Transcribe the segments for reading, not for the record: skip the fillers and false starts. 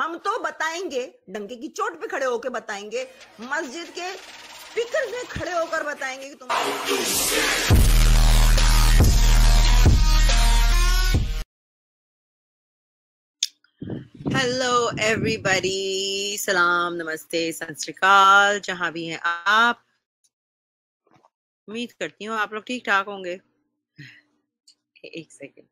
हम तो बताएंगे, डंके की चोट पे खड़े होकर बताएंगे, मस्जिद के स्पीकर में खड़े होकर बताएंगे कि तुम हेलो एवरीबॉडी, सलाम नमस्ते सत श्री अकाल, जहां भी हैं आप। उम्मीद करती हूँ आप लोग ठीक ठाक होंगे। एक सेकेंड।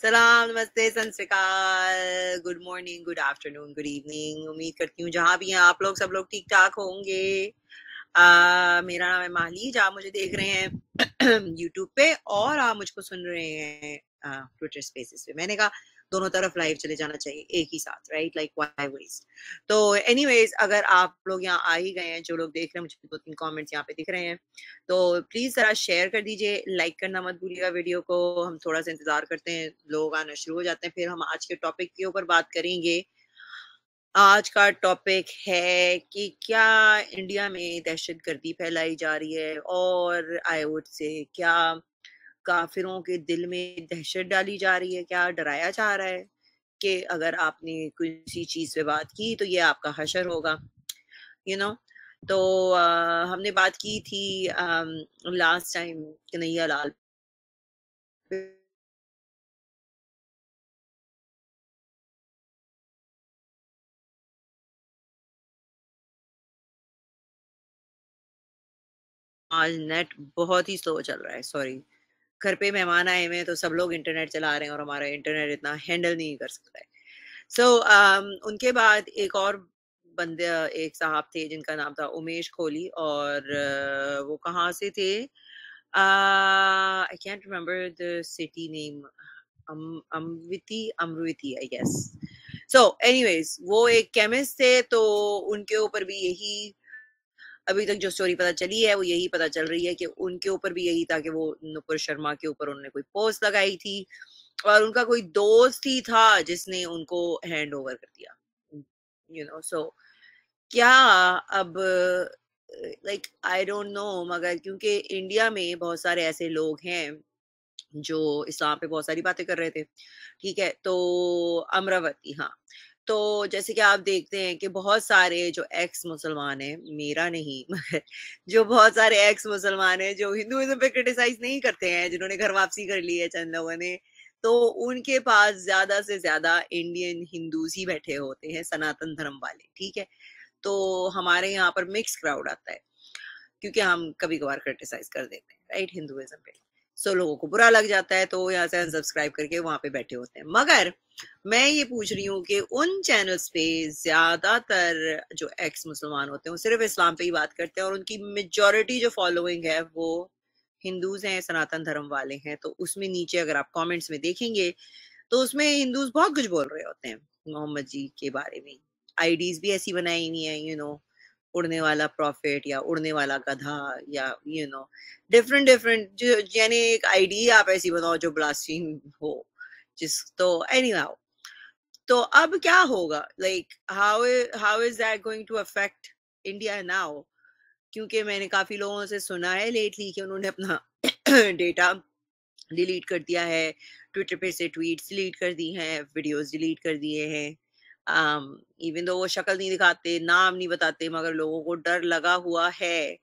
सलाम नमस्ते सत श्री अकाल, good morning, good afternoon, good evening. उम्मीद करती हूँ जहां भी हैं आप लोग सब लोग ठीक ठाक होंगे। मेरा नाम है माहलीज, आप मुझे देख रहे हैं यूट्यूब पे और आप मुझको सुन रहे हैं ट्विटर स्पेसेस पे। मैंने कहा दोनों तरफ लाइव चले जाना चाहिए एक ही साथ, राइट, लाइक वाई वेज। तो एनीवेज, अगर आप लोग यहाँ आ ही गए हैं, जो लोग देख रहे हैं, मुझे दो तीन कमेंट्स यहाँ पे दिख रहे हैं, तो प्लीज जरा शेयर कर दीजिए, लाइक करना मत भूलिएगा वीडियो को। हम थोड़ा सा इंतजार करते हैं, लोग आना शुरू हो जाते हैं, फिर हम आज के टॉपिक के ऊपर बात करेंगे। आज का टॉपिक है कि क्या इंडिया में दहशतगर्दी फैलाई जा रही है, और आई वुड से क्या काफिरों के दिल में दहशत डाली जा रही है, क्या डराया जा रहा है कि अगर आपने किसी चीज पे बात की तो ये आपका हशर होगा, यू नो। तो हमने बात की थी लास्ट टाइम कन्हैया लाल पे, आज नेट बहुत ही स्लो चल रहा है, सॉरी। घर पे मेहमान आए हुए हैं तो सब लोग इंटरनेट चला रहे हैं और हमारा इंटरनेट इतना हैंडल नहीं कर सकता है। सो उनके बाद एक और बंदे, एक साहब थे जिनका नाम था उमेश खोली, और वो कहाँ से थे, I can't remember the city name, अमृति आई गेस। सो एनीवेज, वो एक केमिस्ट थे, तो उनके ऊपर भी यही अभी तक जो स्टोरी पता चली है वो यही पता चल रही है कि उनके ऊपर भी यही था कि वो नुपुर शर्मा के ऊपर उन्होंने कोई पोस्ट लगाई थी और उनका कोई दोस्त ही था जिसने उनको हैंड ओवर कर दिया, यू नो। सो क्या अब लाइक आई डोंट नो, मगर क्योंकि इंडिया में बहुत सारे ऐसे लोग हैं जो इस्लाम पे बहुत सारी बातें कर रहे थे, ठीक है। तो अमरावती, हाँ, तो जैसे कि आप देखते हैं कि बहुत सारे जो एक्स मुसलमान हैं, मेरा नहीं मगर जो बहुत सारे एक्स मुसलमान हैं जो हिंदुइज्म पे क्रिटिसाइज नहीं करते हैं, जिन्होंने घर वापसी कर ली है चंद लोगों ने, तो उनके पास ज्यादा से ज्यादा इंडियन हिंदूज ही बैठे होते हैं, सनातन धर्म वाले, ठीक है। तो हमारे यहाँ पर मिक्स क्राउड आता है क्योंकि हम कभी कभार क्रिटिसाइज कर देते हैं, राइट, हिंदुइज्म पे। सो लोगों को बुरा लग जाता है, तो यहाँ से अनसब्सक्राइब करके वहां पे बैठे होते हैं। मगर मैं ये पूछ रही हूँ कि उन चैनल्स पे ज्यादातर जो एक्स मुसलमान होते हैं वो सिर्फ इस्लाम पे ही बात करते हैं, और उनकी मेजॉरिटी जो फॉलोइंग है वो हिंदूज हैं, सनातन धर्म वाले हैं। तो उसमें नीचे अगर आप कमेंट्स में देखेंगे तो उसमें हिंदूज बहुत कुछ बोल रहे होते हैं मोहम्मद जी के बारे में, आईडीज भी ऐसी बनाई हुई है, यू नो, उड़ने वाला प्रॉफिट या उड़ने वाला गधा या यू नो डिफरेंट डिफरेंट, यानी एक आईडी आप ऐसी बनाओ जो ब्लास्फेमी हो, जिस तो एनीहाउ। तो अब क्या होगा, like how is that going to affect India now, क्योंकि मैंने काफी लोगों से सुना है लेटली कि उन्होंने अपना डेटा डिलीट कर दिया है, ट्विटर पे से ट्वीट डिलीट कर दी हैं, वीडियोज डिलीट कर दिए हैं, इवन दो वो शक्ल नहीं दिखाते, नाम नहीं बताते, मगर लोगों को डर लगा हुआ है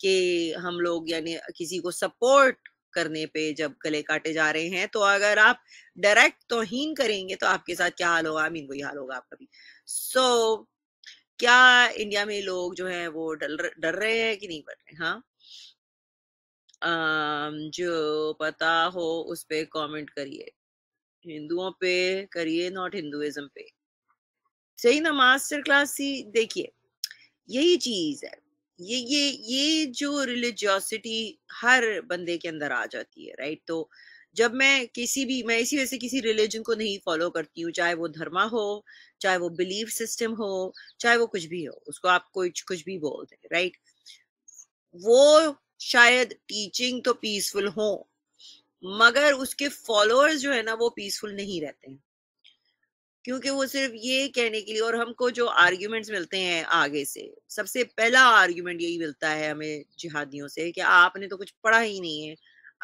कि हम लोग यानी किसी को सपोर्ट करने पे जब गले काटे जा रहे हैं, तो अगर आप डायरेक्ट तौहीन करेंगे तो आपके साथ क्या हाल होगा, मीन वही हाल होगा आपका भी। सो क्या इंडिया में लोग जो हैं वो डर रहे हैं कि नहीं डर रहे हैं? हाँ, जो पता हो उस पे कॉमेंट करिए, हिंदुओं पे करिए, नॉट हिंदुइज्म पे। सही ना, मास्टर क्लास ही देखिए, यही चीज है, ये जो रिलीजियोसिटी हर बंदे के अंदर आ जाती है, राइट। तो जब मैं इसी वजह से किसी रिलीजन को नहीं फॉलो करती हूँ, चाहे वो धर्मा हो, चाहे वो बिलीफ सिस्टम हो, चाहे वो कुछ भी हो, उसको आप कुछ भी बोल दें, राइट। वो शायद टीचिंग तो पीसफुल हो मगर उसके फॉलोअर्स जो है ना वो पीसफुल नहीं रहते हैं, क्योंकि वो सिर्फ ये कहने के लिए, और हमको जो आर्ग्यूमेंट्स मिलते हैं आगे से, सबसे पहला आर्ग्यूमेंट यही मिलता है हमें जिहादियों से कि आपने तो कुछ पढ़ा ही नहीं है,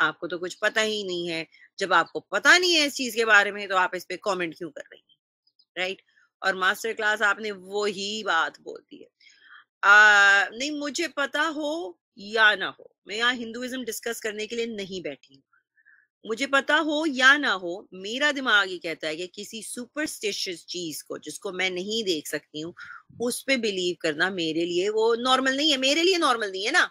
आपको तो कुछ पता ही नहीं है, जब आपको पता नहीं है इस चीज के बारे में तो आप इस पे कमेंट क्यों कर रही हैं, राइट। और मास्टर क्लास आपने वो ही बात बोलती है। नहीं मुझे पता हो या ना हो, मैं यहाँ हिंदुइज्म डिस्कस करने के लिए नहीं बैठी हूँ। मुझे पता हो या ना हो, मेरा दिमाग ये कहता है कि किसी सुपरस्टिशियस चीज को जिसको मैं नहीं देख सकती हूँ उस पे बिलीव करना मेरे लिए वो नॉर्मल नहीं है, मेरे लिए नॉर्मल नहीं है ना।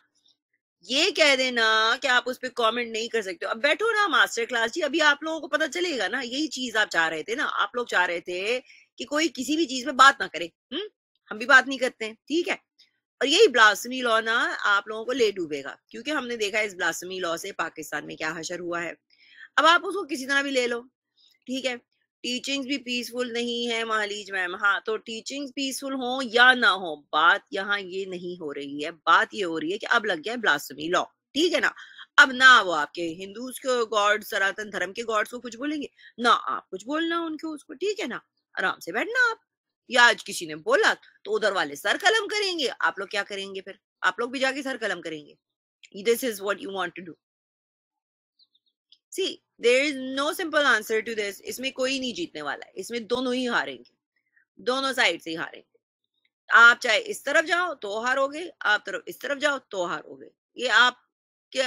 ये कह देना कि आप उस पर कॉमेंट नहीं कर सकते हो, अब बैठो ना मास्टर क्लास जी, अभी आप लोगों को पता चलेगा ना। यही चीज आप चाह रहे थे ना, आप लोग चाह रहे थे कि कोई किसी भी चीज पे बात ना करे। हम भी बात नहीं करते हैं, ठीक है। और यही ब्लासमी लॉ ना आप लोगों को ले डूबेगा, क्योंकि हमने देखा इस ब्लासमी लॉ से पाकिस्तान में क्या हशर हुआ है। अब आप उसको किसी तरह भी ले लो, ठीक है। टीचिंग्स भी पीसफुल नहीं है महलीज मैम, हाँ तो टीचिंग्स पीसफुल हो या ना हो, बात यहाँ ये नहीं हो रही है, बात ये हो रही है कि अब लग गया है ब्लासमी लॉ, ठीक है ना। अब ना वो आपके हिंदूज के गॉड, सनातन धर्म के गॉड्स को कुछ बोलेंगे ना, आप कुछ बोलना उनके उसको, ठीक है ना। आराम से बैठना आप, या आज किसी ने बोला तो उधर वाले सर कलम करेंगे, आप लोग क्या करेंगे फिर? आप लोग भी जाके सर कलम करेंगे। This is what you want to do. See, there is no simple answer to this. इसमें कोई नहीं जीतने वाला है, इसमें दोनों ही हारेंगे, दोनों साइड से ही हारेंगे। आप चाहे इस तरफ जाओ तो हारोगे, आप तरफ इस तरफ जाओ तो हारोगे। ये आपके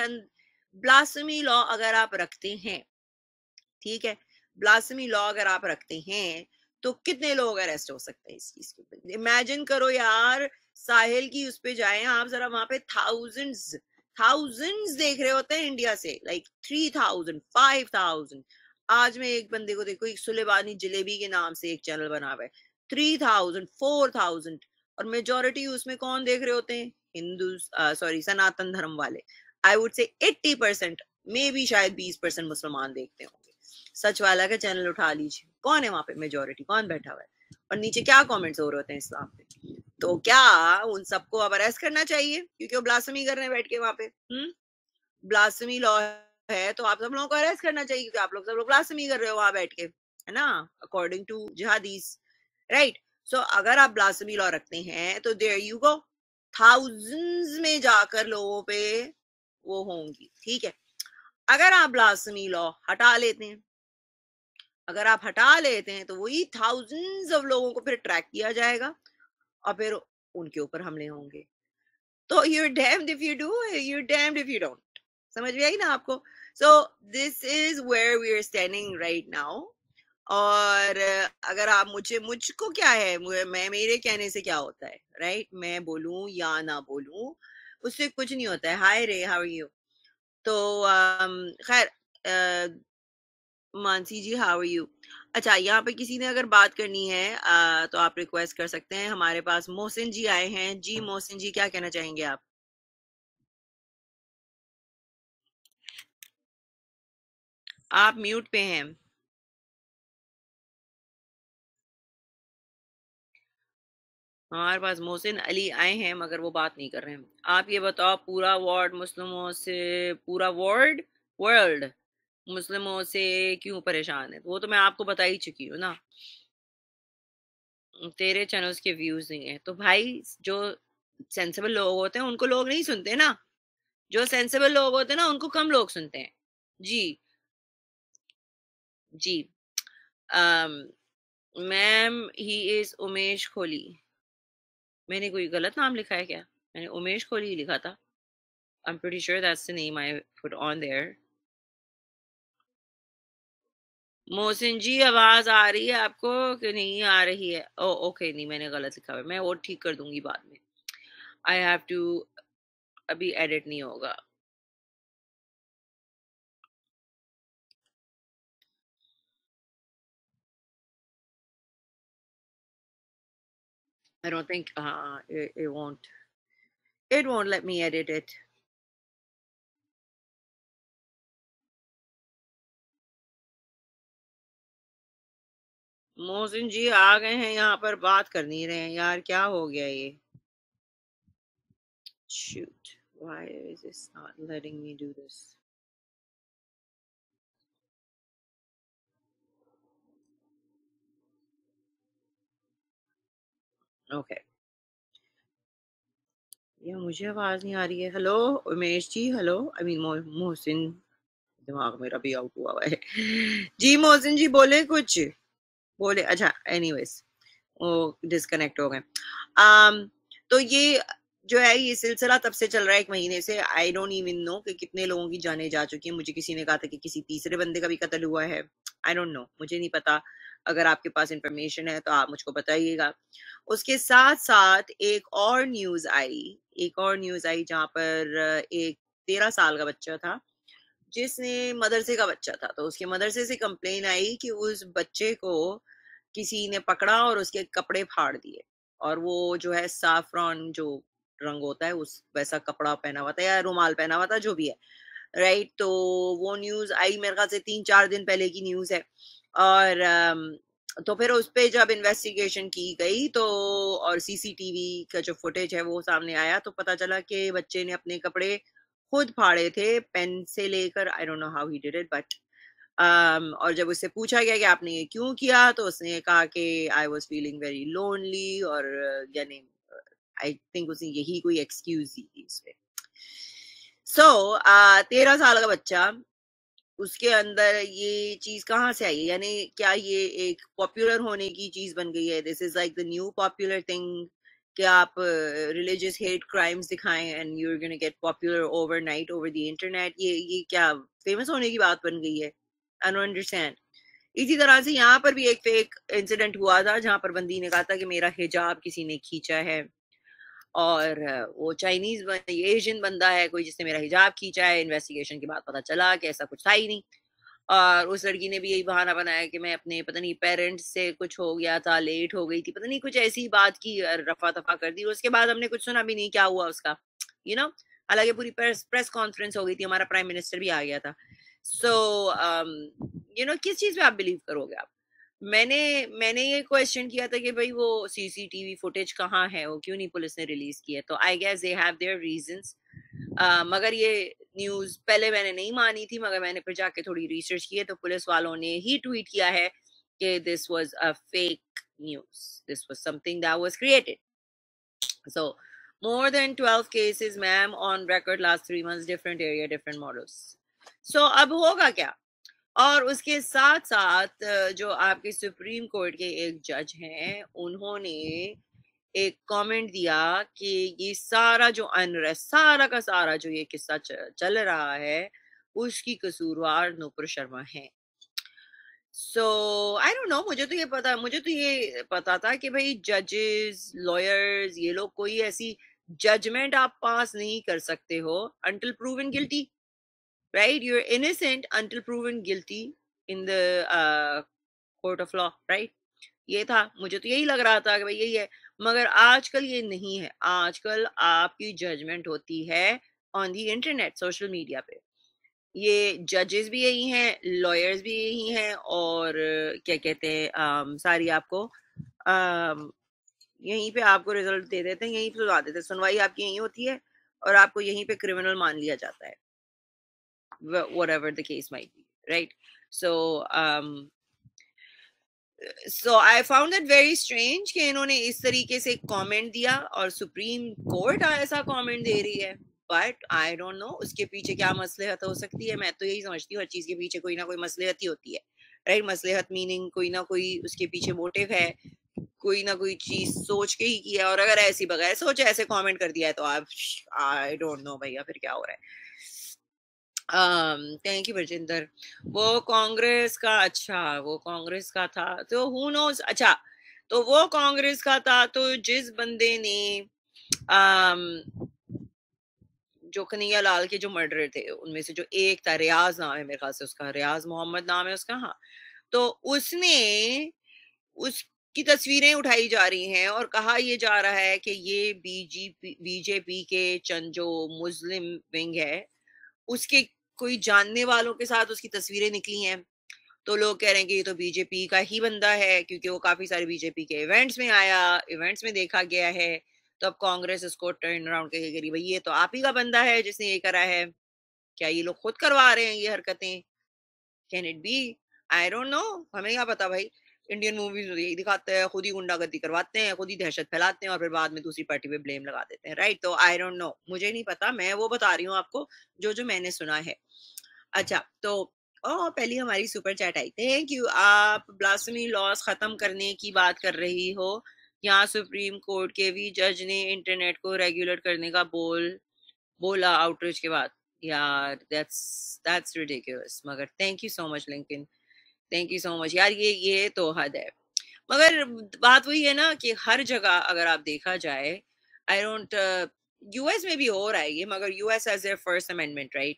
ब्लासमी लॉ अगर आप रखते हैं, ठीक है, ब्लासमी लॉ अगर आप रखते हैं तो कितने लोग अरेस्ट हो सकते हैं इस चीज के ऊपर? इमेजिन करो यार, साहिल की उस पे जाए आप जरा, वहां पे थाउजेंड्स देख रहे होते हैं इंडिया से, लाइक 3,000, 5,000। आज मैं एक बंदे को देखो, एक सुलेबानी जलेबी के नाम से एक चैनल बना हुआ है, 3,000, 4,000, और मेजोरिटी उसमें कौन देख रहे होते हैं? सनातन धर्म वाले। आई वुड से 80% मे भी, शायद 20% मुसलमान देखते होंगे। सच वाला का चैनल उठा लीजिए, कौन है वहां पे मेजोरिटी? कौन बैठा हुआ है? और नीचे क्या कमेंट्स हो रहे होते हैं इस्लाम पे? तो क्या उन सबको अब अरेस्ट करना चाहिए क्योंकि वो ब्लासमी कर रहे हैं बैठ के वहां पे? ब्लासमी लॉ है तो आप सब लोगों को अरेस्ट करना चाहिए क्योंकि आप लोग सब लोग ब्लासमी कर रहे हो वहां बैठ के, है ना, according to jihadis, right. So अगर आप ब्लासमी लॉ रखते हैं तो देयर यू गो, थाउजेंड्स में जाकर लोगों पे वो होंगी, ठीक है। अगर आप ब्लासमी लॉ हटा लेते हैं, अगर आप हटा लेते हैं तो वही थाउजेंड्स ऑफ लोगों को फिर ट्रैक किया जाएगा और फिर उनके ऊपर हमले होंगे। तो you're damned if you do, you're damned if you don't। समझ में आई ना आपको? So this is where we are standing right now। और अगर आप मुझको क्या है, मैं मेरे कहने से क्या होता है, राइट? मैं बोलूं या ना बोलूं उससे कुछ नहीं होता है। हाय रे, हाउ आर यू? तो खैर Mansi ji, how are you? अच्छा, यहाँ पे किसी ने अगर बात करनी है तो आप रिक्वेस्ट कर सकते हैं। हमारे पास मोहसिन जी आए हैं। जी मोहसिन जी, क्या कहना चाहेंगे आप? आप म्यूट पे हैं। हमारे पास मोहसिन अली आए हैं मगर वो बात नहीं कर रहे हैं। आप ये बताओ, पूरा वार्ड मुस्लिमों से, पूरा वर्ल्ड मुस्लिमों से क्यों परेशान है? वो तो मैं आपको बता ही चुकी हूँ ना। तेरे चैनल्स के व्यूज नहीं है तो भाई, जो सेंसिबल लोग होते हैं उनको लोग नहीं सुनते ना, जो सेंसिबल लोग होते हैं ना उनको कम लोग सुनते हैं। जी जी ma'am, he is Umesh Kholi. मैंने कोई गलत नाम लिखा है क्या? मैंने उमेश खोली ही लिखा था। I am pretty sure that's the name I put on there. Mohsin ji, आवाज आ रही है आपको कि नहीं आ रही है? ओ ओके, नहीं मैंने गलत लिखा है, मैं वो ठीक कर दूंगी बाद में। आई हैव टू, अभी एडिट नहीं होगा। I don't think it won't let me edit it। Mohsin ji आ गए हैं यहाँ पर, बात कर नहीं रहे हैं यार, क्या हो गया ये? Shoot, why is this not letting me do this? Okay, ये मुझे आवाज नहीं आ रही है। Hello Umesh ji, hello I mean Mohsin, दिमाग मेरा भी आउट हुआ है। जी मोहसिन जी बोले, कुछ बोले। अच्छा एनीवेज, डिस्कनेक्ट हो गए। तो ये जो है ये सिलसिला तब से चल रहा है, एक महीने से। आई डोंट इवन नो कि कितने लोगों की जाने जा चुकी है। मुझे किसी ने कहा था कि किसी तीसरे बंदे का भी कत्ल हुआ है। आई डोंट नो, मुझे नहीं पता। अगर आपके पास इंफॉर्मेशन है तो आप मुझको बताइएगा। उसके साथ साथ एक और न्यूज आई जहाँ पर एक 13 साल का बच्चा था जिसने मदरसे का बच्चा था, तो उसके मदरसे से कंप्लेन आई कि उस बच्चे को किसी ने पकड़ा और उसके कपड़े फाड़ दिए, और वो जो है साफ्रॉन जो रंग होता है उस वैसा कपड़ा पहना हुआ था या रुमाल पहना हुआ था, जो भी है, राइट। तो वो न्यूज आई, मेरे ख्याल से 3-4 दिन पहले की न्यूज है। और तो फिर उस पर जब इन्वेस्टिगेशन की गई तो और सीसीटीवी का जो फुटेज है वो सामने आया, तो पता चला कि बच्चे ने अपने कपड़े खुद फाड़े थे, पेन से लेकर। I don't know how he did it, but और जब उससे पूछा गया कि आपने ये क्यों किया, तो उसने कहा कि I was feeling very lonely, और यानी आई थिंक उसने यही कोई एक्सक्यूज दी थी इस पे। सो 13 साल का बच्चा, उसके अंदर ये चीज कहाँ से आई है? यानी क्या ये एक पॉपुलर होने की चीज बन गई है? This is like the new popular thing कि आप रिलीजियस हेट क्राइम्स दिखाएं and you are gonna get popular overnight over the internet. ये क्या फेमस होने की बात बन गई है? I don't understand. इसी तरह से यहाँ पर भी एक फेक इंसिडेंट हुआ था जहाँ पर बंदी ने कहा था कि मेरा हिजाब किसी ने खींचा है, और वो चाइनीज एशियन बंदा है कोई जिसने मेरा हिजाब खींचा है। इन्वेस्टिगेशन के बाद पता चला कि ऐसा कुछ था ही नहीं, और उस लड़की ने भी यही बहाना बनाया कि मैं अपने पता नहीं पेरेंट्स से कुछ हो गया था, लेट हो गई थी, पता नहीं कुछ ऐसी बात की, रफा दफा कर दी। और उसके बाद हमने कुछ सुना भी नहीं क्या हुआ उसका, यू नो। हालांकि पूरी प्रेस कॉन्फ्रेंस हो गई थी, हमारा प्राइम मिनिस्टर भी आ गया था। सो यू नो, किस चीज़ पे आप बिलीव करोगे आप? मैंने ये क्वेश्चन किया था कि भाई वो सीसीटीवी फुटेज कहाँ है, वो क्यों नहीं पुलिस ने रिलीज किया? तो I guess they have their reasons. मगर ये न्यूज़ पहले मैंने नहीं मानी थी, मगर मैंने फिर जाके थोड़ी रिसर्च की है तो पुलिस वालों ने ही ट्वीट किया है कि this was a fake news, this was something that was created. So more than 12 cases ma'am on record last 3 months, different area different models. सो अब होगा क्या? और उसके साथ साथ जो आपके सुप्रीम कोर्ट के एक जज हैं, उन्होंने एक कमेंट दिया कि ये सारा जो अनरेस्ट, सारा का सारा जो ये किस्सा चल रहा है, उसकी कसूरवार नूपुर शर्मा है। सो आई डोंट नो, मुझे तो ये पता था कि भाई जजेस, लॉयर्स, ये लोग कोई ऐसी जजमेंट आप पास नहीं कर सकते हो until proven guilty, right? You're innocent until proven guilty in the court of law, right? ये था, मुझे तो यही लग रहा था कि भाई यही है, मगर आजकल ये नहीं है। आजकल आपकी जजमेंट होती है on the internet, social media पे। ये जजेस भी यही हैं, लॉयर्स भी यही हैं, और क्या कहते हैं सारी आपको यहीं पे आपको रिजल्ट दे देते हैं, यहीं पे सुना देते हैं। सुनवाई आपकी यहीं होती है और आपको यहीं पे क्रिमिनल मान लिया जाता है, whatever the case might be, right? So I found it very strange कि इन्होंने इस तरीके से कमेंट दिया और सुप्रीम कोर्ट ऐसा कमेंट दे रही है। बट आई डोंट नो उसके पीछे क्या मसलेहत हो सकती है। मैं तो यही समझती हूँ हर चीज के पीछे कोई ना कोई मसलेहत ही होती है, right? मसलेहत मीनिंग कोई ना कोई उसके पीछे मोटिव है, कोई ना कोई चीज सोच के ही किया, और अगर ऐसी बगैर सोचे ऐसे कॉमेंट कर दिया है तो आप आई डोंट नो भैया फिर क्या हो रहा है। Thank you Barjinder. वो कांग्रेस का था तो हु नोज। अच्छा, तो वो कांग्रेस का था, तो जिस बंदे ने जो कन्हैया लाल के जो मर्डर थे उनमें से जो एक था, रियाज नाम है मेरे ख्याल से उसका, रियाज मोहम्मद नाम है उसका, हाँ। तो उसने उसकी तस्वीरें उठाई जा रही हैं और कहा ये जा रहा है कि ये बीजेपी के चंद जो मुस्लिम विंग है उसके कोई जानने वालों के साथ उसकी तस्वीरें निकली हैं, तो लोग कह रहे हैं कि ये तो बीजेपी का ही बंदा है क्योंकि वो काफी सारे बीजेपी के इवेंट्स में आया, इवेंट्स में देखा गया है। तो अब कांग्रेस उसको टर्न अराउंड करके कह रही भाई ये तो आप ही का बंदा है जिसने ये करा है। क्या ये लोग खुद करवा रहे हैं ये हरकतें? Can it be? I don't know, हमें क्या पता भाई। इंडियन मूवीज में यही दिखाते हैं, खुद ही गुंडागर्दी करवाते हैं, खुद ही दहशत फैलाते हैं और फिर बाद में दूसरी पार्टी पे ब्लेम लगा देते हैं, राइट? तो आई डोंट नो, मुझे नहीं पता, मैं वो बता रही हूँ आपको जो मैंने सुना है। अच्छा, तो और पहली हमारी सुपर चैट आई, थैंक यू। आप ब्लास्फेमी लॉज खत्म करने की बात कर रही हो, यहाँ सुप्रीम कोर्ट के भी जज ने इंटरनेट को रेगुलेट करने का बोला आउटरीच के बाद। यार दैट्स रिडिकुलस, मगर thank you so much Lincoln, thank you so much यार, ये तो हद है। मगर बात वही है ना कि हर जगह अगर आप देखा जाए, आई डोंट, यूएस में भी हो रहा है ये, मगर US has their first amendment right,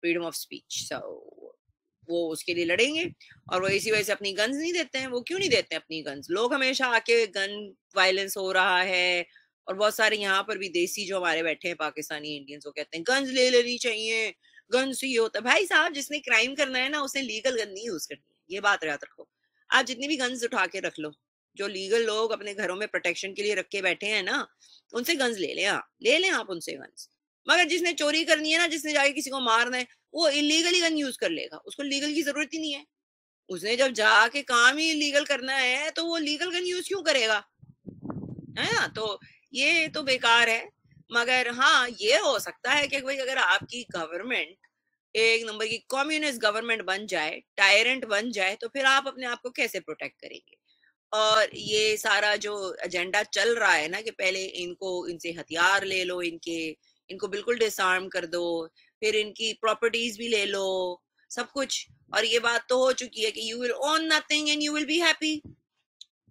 freedom of speech, so वो उसके लिए लड़ेंगे और वो इसी वजह से अपनी गन्स नहीं देते हैं। वो क्यों नहीं देते हैं अपनी गन्स? लोग हमेशा आके गन वायलेंस हो रहा है, और बहुत सारे यहाँ पर भी देसी जो हमारे बैठे हैं पाकिस्तानी इंडियंस, वो कहते हैं गन्स ले लेनी चाहिए, गन्स ही होता है। भाई साहब, जिसने क्राइम करना है ना, उसने लीगल गन नहीं यूज करनी है, ये बात याद रखो। आप जितनी भी गन्स उठा के रख लो, जो लीगल लोग अपने घरों में प्रोटेक्शन के लिए रख के बैठे हैं ना, उनसे गन्स ले लें आप उनसे गन्स। मगर जिसने चोरी करनी है ना, जिसने जाके किसी को मारना है, वो इलीगली गन यूज कर लेगा, उसको लीगल की जरूरत ही नहीं है। उसने जब जाके काम ही इलीगल करना है तो वो लीगल गन यूज क्यों करेगा, है ना? तो ये तो बेकार है। मगर हाँ, ये हो सकता है कि भाई अगर आपकी गवर्नमेंट एक नंबर की कम्युनिस्ट गवर्नमेंट बन जाए, टायरेंट बन जाए, तो फिर आप अपने आप को कैसे प्रोटेक्ट करेंगे? और ये सारा जो एजेंडा चल रहा है ना कि पहले इनसे हथियार ले लो, इनको बिल्कुल डिसआर्म कर दो, फिर इनकी प्रॉपर्टीज भी ले लो, सब कुछ। और ये बात तो हो चुकी है कि you will own nothing and you will be happy.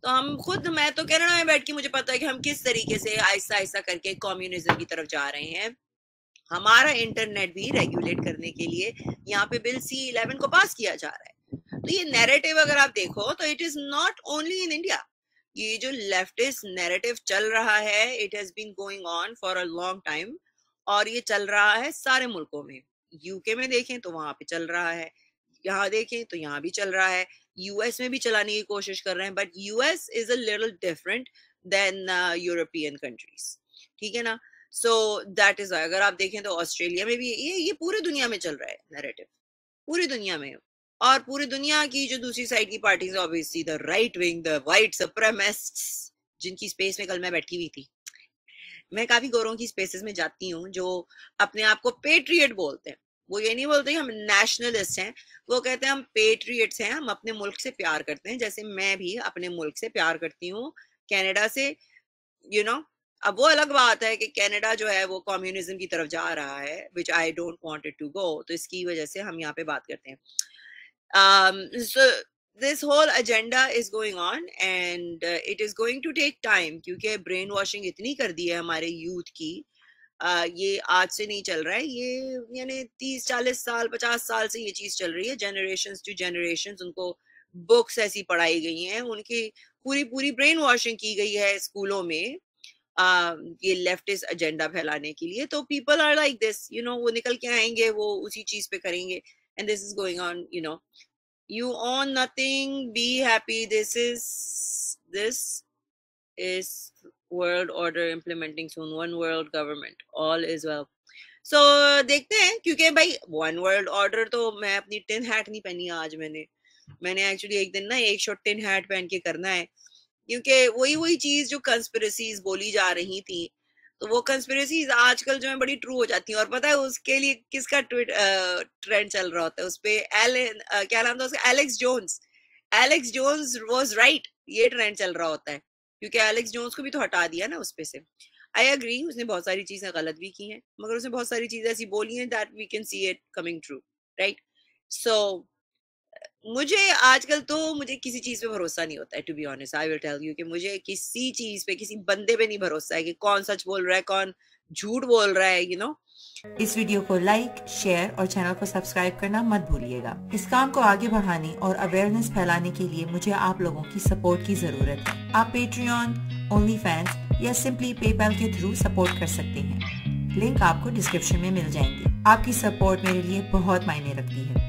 तो हम खुद, मैं तो कनाडा में बैठ के मुझे पता है कि हम किस तरीके से आहिस्ता आहिस्ता करके कम्युनिज्म की तरफ जा रहे हैं। हमारा इंटरनेट भी रेगुलेट करने के लिए यहाँ पे बिल C-11 को पास किया जा रहा है। तो ये नैरेटिव अगर आप देखो तो it is not only in India. ये जो लेफ्टिस्ट नैरेटिव चल रहा है, it has been going on for a long time, और ये चल रहा है सारे मुल्कों में। यूके में देखें तो वहां पे चल रहा है, यहाँ देखें तो यहाँ भी चल रहा है, यूएस में भी चलाने की कोशिश कर रहे हैं, but US is a little different than European countries, ठीक है ना? सो दैट इज, अगर आप देखें तो ऑस्ट्रेलिया में भी ये पूरी दुनिया में चल रहा है नैरेटिव, पूरी दुनिया में। और पूरी दुनिया की जो दूसरी साइड की parties, obviously the right wing, the white supremacists, जिनकी स्पेस में कल मैं बैठी हुई थी। मैं काफी गोरों की स्पेसेस में जाती हूँ जो अपने आप को पेट्रियट बोलते हैं। वो ये नहीं बोलते कि हम नेशनलिस्ट हैं, वो कहते हैं हम पेट्रियट्स हैं, हम अपने मुल्क से प्यार करते हैं। जैसे मैं भी अपने मुल्क से प्यार करती हूँ, कनाडा से, यू नो। अब वो अलग बात है कि कनाडा जो है वो कम्युनिज्म की तरफ जा रहा है, which I don't want it to go, तो इसकी वजह से हम यहाँ पे बात करते हैं। So this whole agenda is going on and it is going to take time, क्योंकि ब्रेन वॉशिंग इतनी कर दी है हमारे यूथ की। ये आज से नहीं चल रहा है, ये यानी 30-40 साल 50 साल से ये चीज चल रही है। जनरेशंस टू जनरेशंस उनको बुक्स ऐसी पढ़ाई गई हैं, उनकी पूरी ब्रेन वॉशिंग की गई है स्कूलों में ये लेफ्टिस्ट एजेंडा फैलाने के लिए। तो people are like this, you know, वो निकल के आएंगे, वो उसी चीज पे करेंगे। And this is going on, you know, you own nothing, be happy, this is world order implementing soon, one world government, all is well. So देखते हैं, क्योंकि भाई वन वर्ल्ड ऑर्डर तो मैं अपनी टिन हैट नहीं पहनी आज। मैंने एक्चुअली एक दिन ना एक शॉट टिन हैट पहन के करना है, क्योंकि वही चीज जो कंस्पिरेसीज बोली जा रही थी, तो वो कंस्पिरेसीज आजकल जो है बड़ी ट्रू हो जाती है। और पता है उसके लिए किसका ट्रेंड चल रहा होता है? उसपे क्या नाम था उसका, एलेक्स जोन्स वॉज राइट, ये ट्रेंड चल रहा होता है, क्योंकि एलेक्स जोन्स को भी तो हटा दिया ना उसपे से। आई एग्री, उसने बहुत सारी चीजें गलत भी की हैं, मगर उसने बहुत सारी चीजें ऐसी बोली हैं that we can see it coming true, right? So मुझे आजकल तो मुझे किसी चीज पे भरोसा नहीं होता है, to be honest. I will tell you कि मुझे किसी चीज पे, किसी बंदे पे नहीं भरोसा है कि कौन सच बोल रहा है, कौन झूठ बोल रहा है, यू नो। इस वीडियो को लाइक, शेयर और चैनल को सब्सक्राइब करना मत भूलिएगा। इस काम को आगे बढ़ाने और अवेयरनेस फैलाने के लिए मुझे आप लोगों की सपोर्ट की जरूरत है। आप पेट्रियन, ओनली फैंस या सिंपली पेपैल के थ्रू सपोर्ट कर सकते हैं। लिंक आपको डिस्क्रिप्शन में मिल जाएंगे। आपकी सपोर्ट मेरे लिए बहुत मायने रखती है।